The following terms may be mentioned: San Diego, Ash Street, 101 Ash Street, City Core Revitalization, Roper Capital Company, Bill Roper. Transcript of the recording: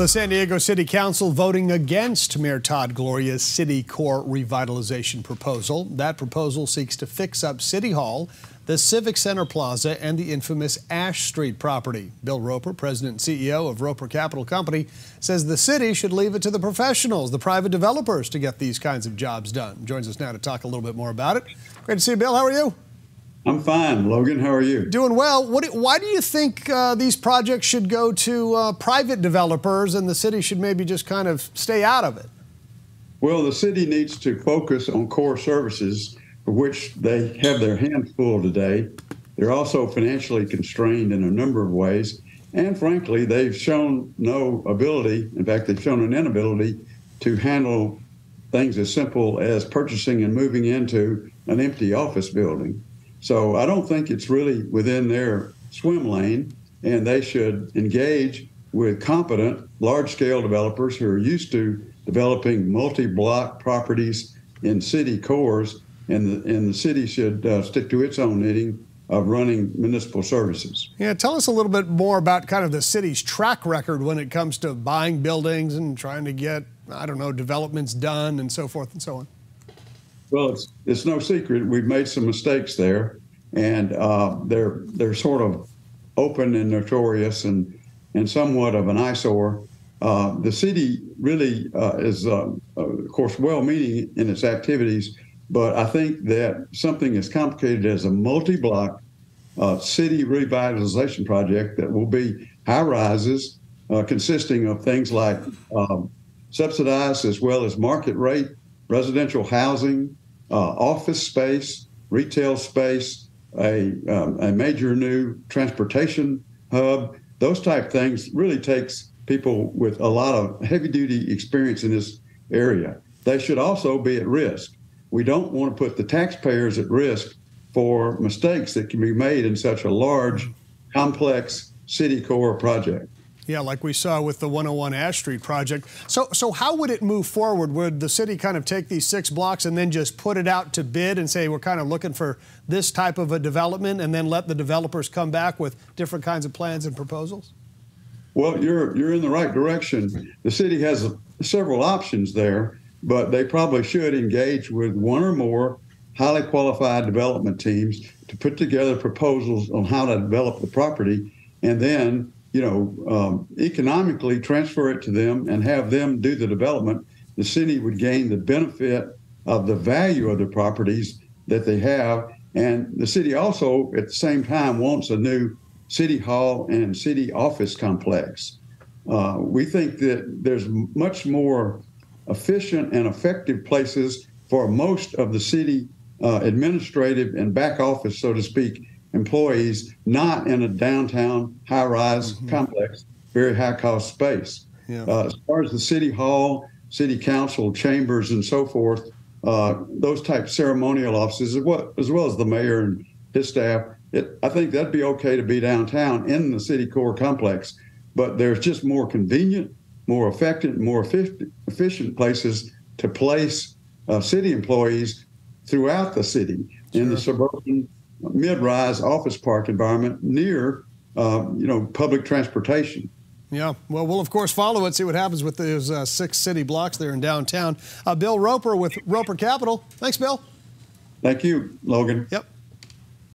The San Diego City Council voting against Mayor Todd Gloria's City Core Revitalization proposal. That proposal seeks to fix up City Hall, the Civic Center Plaza, and the infamous Ash Street property. Bill Roper, president and CEO of Roper Capital Company, says the city should leave it to the professionals, the private developers, to get these kinds of jobs done. Joins us now to talk a little bit more about it. Great to see you, Bill. How are you? I'm fine, Logan. How are you? Doing well. Why do you think these projects should go to private developers and the city should maybe just kind of stay out of it? Well, the city needs to focus on core services, for which they have their hands full today. They're also financially constrained in a number of ways. And frankly, they've shown no ability. In fact, they've shown an inability to handle things as simple as purchasing and moving into an empty office building. So I don't think it's really within their swim lane, and they should engage with competent, large-scale developers who are used to developing multi-block properties in city cores, and the city should stick to its own knitting of running municipal services. Yeah, tell us a little bit more about kind of the city's track record when it comes to buying buildings and trying to get, I don't know, developments done and so forth and so on. Well, it's no secret we've made some mistakes there, and they're sort of open and notorious and somewhat of an eyesore. The city really is, of course, well-meaning in its activities, but I think that something as complicated as a multi-block city revitalization project that will be high rises consisting of things like subsidized as well as market rate residential housing, office space, retail space, a major new transportation hub. Those type things really takes people with a lot of heavy-duty experience in this area. They should also be at risk. We don't want to put the taxpayers at risk for mistakes that can be made in such a large, complex city core project. Yeah, like we saw with the 101 Ash Street project. So how would it move forward? Would the city kind of take these 6 blocks and then just put it out to bid and say, we're kind of looking for this type of a development, and then let the developers come back with different kinds of plans and proposals? Well, you're in the right direction. The city has several options there, but they probably should engage with one or more highly qualified development teams to put together proposals on how to develop the property, and then economically transfer it to them and have them do the development. The city would gain the benefit of the value of the properties that they have. And the city also, at the same time, wants a new city hall and city office complex. We think that there's much more efficient and effective places for most of the city administrative and back office, so to speak, employees, not in a downtown high-rise complex, very high-cost space. Yeah. As far as the city hall, city council chambers, and so forth, those type ceremonial offices, as well as the mayor and his staff, I think that'd be okay to be downtown in the city core complex, but there's just more convenient, more effective, more efficient places to place city employees throughout the city, sure, in the suburban mid-rise office park environment near, public transportation. Yeah, well, we'll of course follow it, see what happens with those 6 city blocks there in downtown. Bill Roper with Roper Capital. Thanks, Bill. Thank you, Logan. Yep.